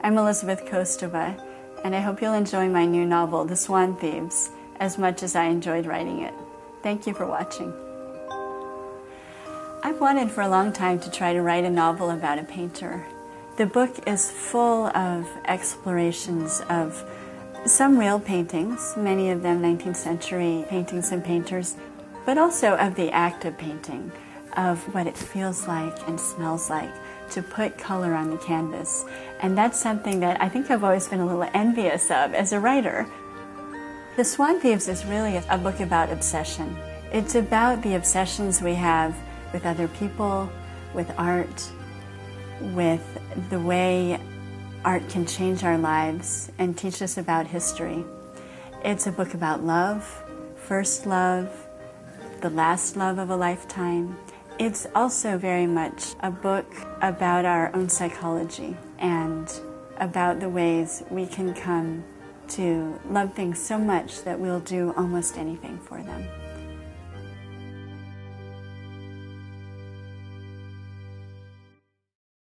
I'm Elizabeth Kostova, and I hope you'll enjoy my new novel, The Swan Thieves, as much as I enjoyed writing it. Thank you for watching. I've wanted for a long time to try to write a novel about a painter. The book is full of explorations of some real paintings, many of them 19th century paintings and painters, but also of the act of painting, of what it feels like and smells like to put color on the canvas. And that's something that I think I've always been a little envious of as a writer. The Swan Thieves is really a book about obsession. It's about the obsessions we have with other people, with art, with the way art can change our lives and teach us about history. It's a book about love, first love, the last love of a lifetime. It's also very much a book about our own psychology and about the ways we can come to love things so much that we'll do almost anything for them.